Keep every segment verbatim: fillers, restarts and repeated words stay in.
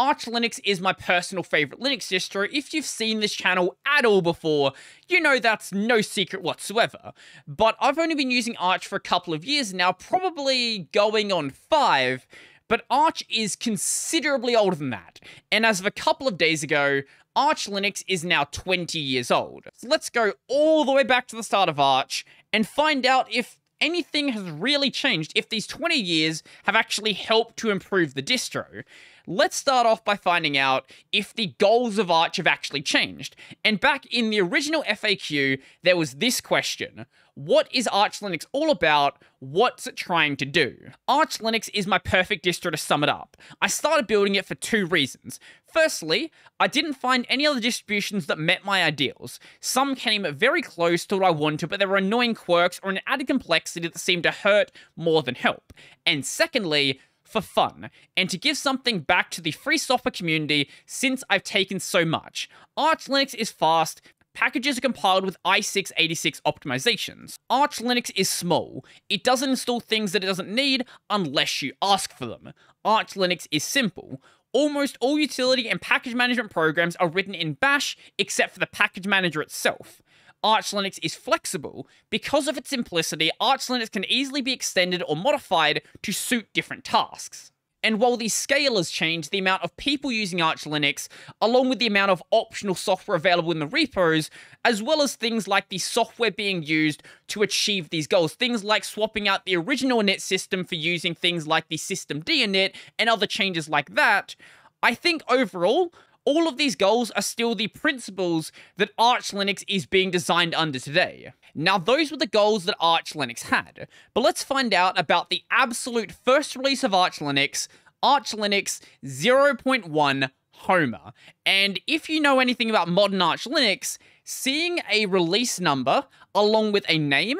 Arch Linux is my personal favorite Linux distro. If you've seen this channel at all before, you know that's no secret whatsoever. But I've only been using Arch for a couple of years now, probably going on five, but Arch is considerably older than that. And as of a couple of days ago, Arch Linux is now twenty years old. So let's go all the way back to the start of Arch and find out if anything has really changed, if these twenty years have actually helped to improve the distro. Let's start off by finding out if the goals of Arch have actually changed. And back in the original F A Q, there was this question: what is Arch Linux all about? What's it trying to do? Arch Linux is my perfect distro to sum it up. I started building it for two reasons. Firstly, I didn't find any other distributions that met my ideals. Some came very close to what I wanted, but there were annoying quirks or an added complexity that seemed to hurt more than help. And secondly, for fun, and to give something back to the free software community since I've taken so much. Arch Linux is fast. Packages are compiled with I six eighty-six optimizations. Arch Linux is small. It doesn't install things that it doesn't need unless you ask for them. Arch Linux is simple. Almost all utility and package management programs are written in Bash except for the package manager itself. Arch Linux is flexible. Because of its simplicity, Arch Linux can easily be extended or modified to suit different tasks. And while the scale has changed, the amount of people using Arch Linux, along with the amount of optional software available in the repos, as well as things like the software being used to achieve these goals, things like swapping out the original init system for using things like the systemd init and other changes like that, I think overall, all of these goals are still the principles that Arch Linux is being designed under today. Now, those were the goals that Arch Linux had, but let's find out about the absolute first release of Arch Linux, Arch Linux zero point one Homer. And if you know anything about modern Arch Linux, seeing a release number along with a name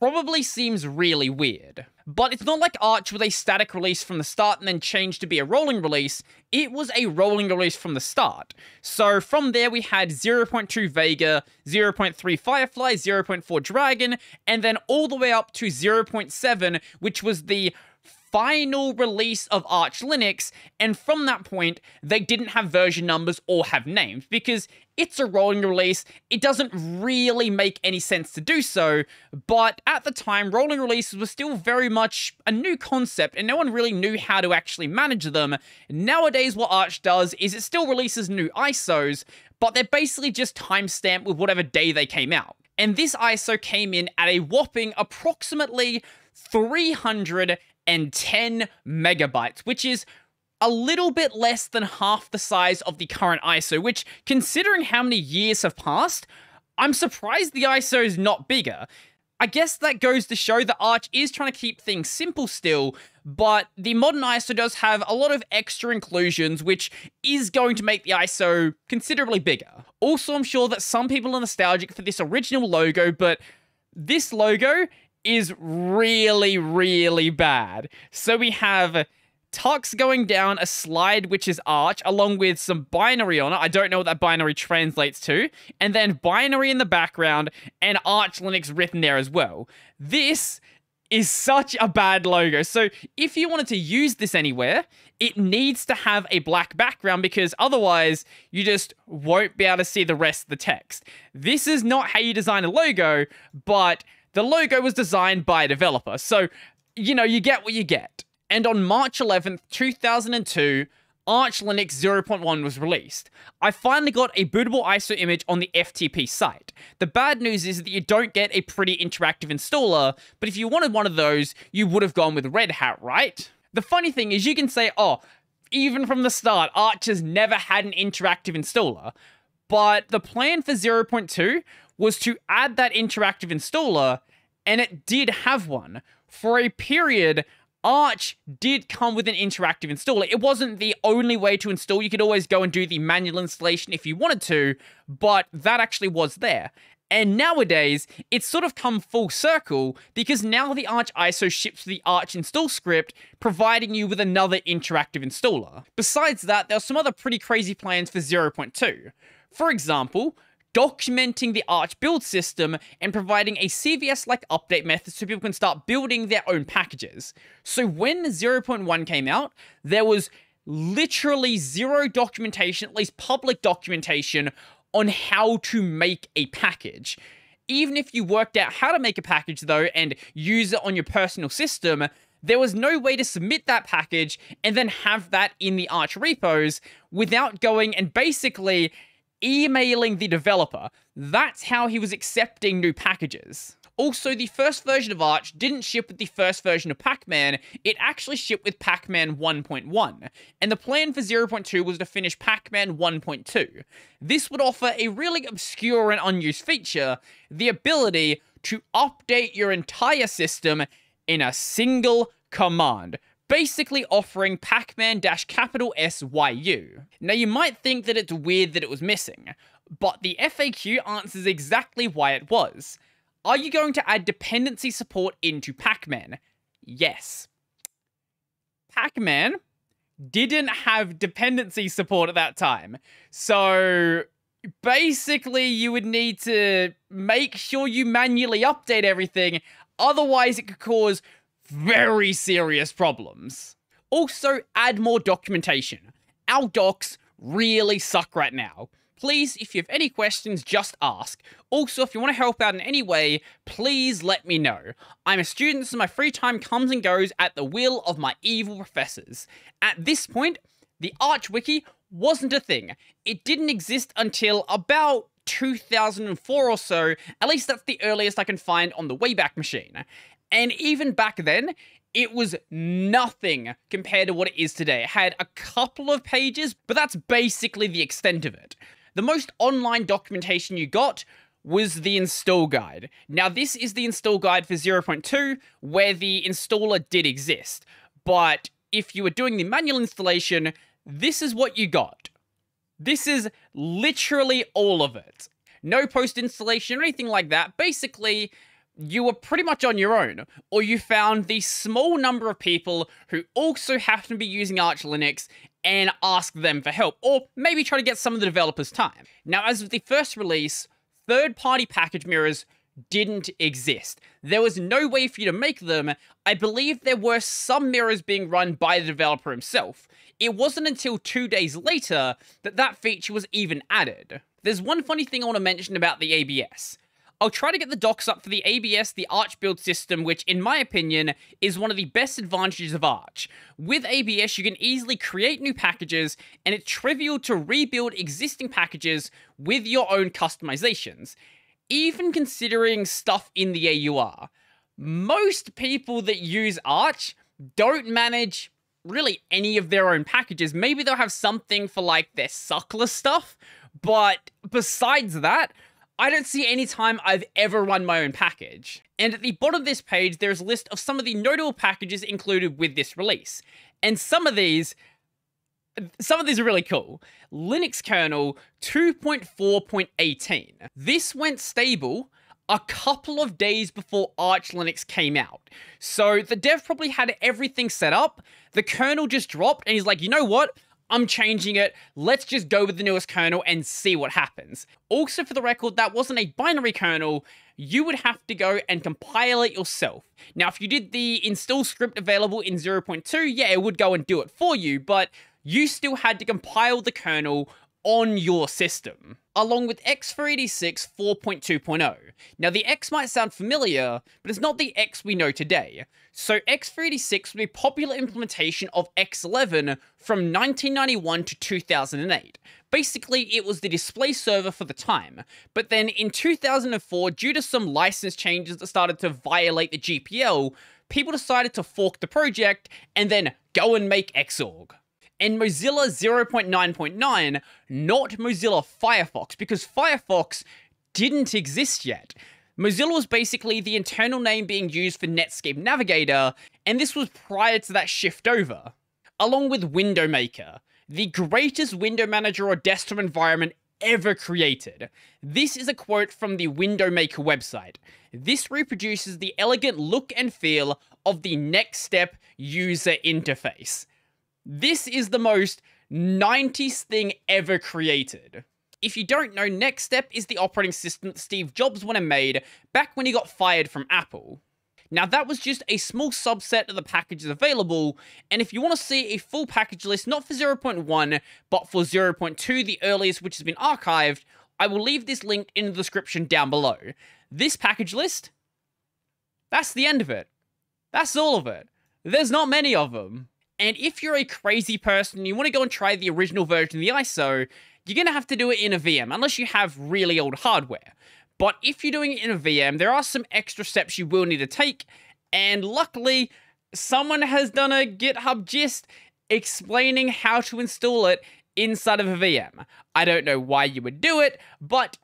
probably seems really weird. But it's not like Arch with a static release from the start and then changed to be a rolling release. It was a rolling release from the start. So from there we had zero point two Vega, zero point three Firefly, zero point four Dragon, and then all the way up to zero point seven, which was the final release of Arch Linux. And from that point, they didn't have version numbers or have names because it's a rolling release. It doesn't really make any sense to do so, but at the time, rolling releases were still very much a new concept and no one really knew how to actually manage them. Nowadays, what Arch does is it still releases new I S Os, but they're basically just timestamped with whatever day they came out. And this I S O came in at a whopping approximately three hundred and ten megabytes, which is a little bit less than half the size of the current I S O, which, considering how many years have passed, I'm surprised the I S O is not bigger. I guess that goes to show that Arch is trying to keep things simple still, but the modern I S O does have a lot of extra inclusions, which is going to make the I S O considerably bigger. Also, I'm sure that some people are nostalgic for this original logo, but this logo is really, really bad. So we have Tux going down a slide, which is Arch, along with some binary on it. I don't know what that binary translates to. And then binary in the background and Arch Linux written there as well. This is such a bad logo. So if you wanted to use this anywhere, it needs to have a black background because otherwise you just won't be able to see the rest of the text. This is not how you design a logo, but the logo was designed by a developer, so, you know, you get what you get. And on March eleventh, two thousand two, Arch Linux zero point one was released. I finally got a bootable I S O image on the F T P site. The bad news is that you don't get a pretty interactive installer, but if you wanted one of those, you would have gone with Red Hat, right? The funny thing is you can say, oh, even from the start, Arch has never had an interactive installer. But the plan for zero point two was to add that interactive installer, and it did have one. For a period, Arch did come with an interactive installer. It wasn't the only way to install. You could always go and do the manual installation if you wanted to, but that actually was there. And nowadays, it's sort of come full circle because now the Arch I S O ships the Arch install script, providing you with another interactive installer. Besides that, there are some other pretty crazy plans for zero point two. For example, documenting the Arch build system and providing a C V S-like update method so people can start building their own packages. So when zero point one came out, there was literally zero documentation, at least public documentation, on how to make a package. Even if you worked out how to make a package, though, and use it on your personal system, there was no way to submit that package and then have that in the Arch repos without going and basically emailing the developer. That's how he was accepting new packages. Also, the first version of Arch didn't ship with the first version of Pac-Man, it actually shipped with Pac-Man one point one, and the plan for zero point two was to finish Pac-Man one point two. This would offer a really obscure and unused feature, the ability to update your entire system in a single command, basically offering Pac-Man dash capital S Y U. Now, you might think that it's weird that it was missing, but the F A Q answers exactly why it was. Are you going to add dependency support into Pac-Man? Yes. Pac-Man didn't have dependency support at that time. So basically you would need to make sure you manually update everything. Otherwise it could cause very serious problems. Also, add more documentation. Our docs really suck right now. Please, if you have any questions, just ask. Also, if you want to help out in any way, please let me know. I'm a student, so my free time comes and goes at the will of my evil professors. At this point, the Arch Wiki wasn't a thing. It didn't exist until about two thousand four or so. At least that's the earliest I can find on the Wayback Machine. And even back then, it was nothing compared to what it is today. It had a couple of pages, but that's basically the extent of it. The most online documentation you got was the install guide. Now, this is the install guide for zero point two, where the installer did exist. But if you were doing the manual installation, this is what you got. This is literally all of it. No post-installation or anything like that. Basically, you were pretty much on your own, or you found the small number of people who also happen to be using Arch Linux and ask them for help, or maybe try to get some of the developers' time. Now, as of the first release, third-party package mirrors didn't exist. There was no way for you to make them. I believe there were some mirrors being run by the developer himself. It wasn't until two days later that that feature was even added. There's one funny thing I want to mention about the A B S. I'll try to get the docs up for the A B S, the Arch build system, which in my opinion is one of the best advantages of Arch. With A B S, you can easily create new packages, and it's trivial to rebuild existing packages with your own customizations, even considering stuff in the A U R. Most people that use Arch don't manage really any of their own packages. Maybe they'll have something for like their suckless stuff, but besides that, I don't see any time I've ever run my own package. And at the bottom of this page, there is a list of some of the notable packages included with this release. And some of these, some of these are really cool. Linux kernel two point four point eighteen. This went stable a couple of days before Arch Linux came out. So the dev probably had everything set up. The kernel just dropped and he's like, you know what? I'm changing it, let's just go with the newest kernel and see what happens. Also, for the record, that wasn't a binary kernel, you would have to go and compile it yourself. Now, if you did the install script available in zero point two, yeah, it would go and do it for you, but you still had to compile the kernel on your system, along with X three eighty-six four point two point oh. Now, the X might sound familiar, but it's not the X we know today. So X three eighty-six was a popular implementation of X eleven from nineteen ninety-one to two thousand eight. Basically, it was the display server for the time. But then in two thousand four, due to some license changes that started to violate the G P L, people decided to fork the project and then go and make Xorg. And Mozilla zero point nine point nine, not Mozilla Firefox, because Firefox didn't exist yet. Mozilla was basically the internal name being used for Netscape Navigator, and this was prior to that shift over. Along with Window Maker, the greatest window manager or desktop environment ever created. This is a quote from the Window Maker website. This reproduces the elegant look and feel of the NeXTSTEP user interface. This is the most nineties thing ever created. If you don't know, NeXTSTEP is the operating system that Steve Jobs went and made back when he got fired from Apple. Now that was just a small subset of the packages available, and if you want to see a full package list, not for zero point one, but for zero point two, the earliest, which has been archived, I will leave this link in the description down below. This package list, that's the end of it. That's all of it. There's not many of them. And if you're a crazy person and you want to go and try the original version of the I S O, you're going to have to do it in a V M, unless you have really old hardware. But if you're doing it in a V M, there are some extra steps you will need to take. And luckily, someone has done a GitHub gist explaining how to install it inside of a V M. I don't know why you would do it, but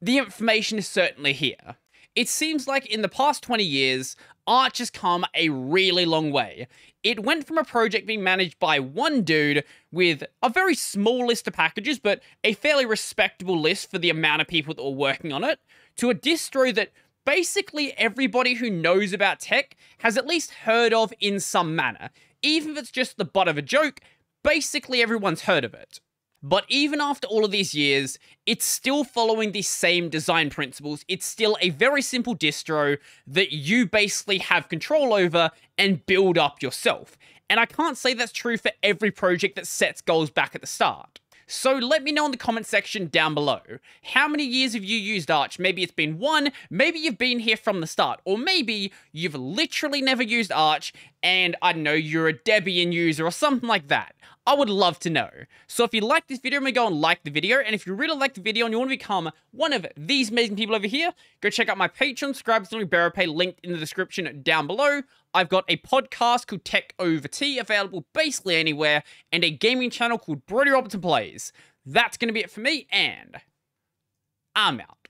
the information is certainly here. It seems like in the past twenty years, Arch has come a really long way. It went from a project being managed by one dude with a very small list of packages, but a fairly respectable list for the amount of people that were working on it, to a distro that basically everybody who knows about tech has at least heard of in some manner. Even if it's just the butt of a joke, basically everyone's heard of it. But even after all of these years, it's still following the same design principles. It's still a very simple distro that you basically have control over and build up yourself. And I can't say that's true for every project that sets goals back at the start. So let me know in the comment section down below. How many years have you used Arch? Maybe it's been one, maybe you've been here from the start, or maybe you've literally never used Arch and I don't know, you're a Debian user or something like that. I would love to know. So if you like this video, go and like the video. And if you really like the video and you want to become one of these amazing people over here, go check out my Patreon, subscribe to my Bearer Pay, linked in the description down below. I've got a podcast called Tech Over Tea, available basically anywhere, and a gaming channel called Brodie Robertson Plays. That's going to be it for me, and I'm out.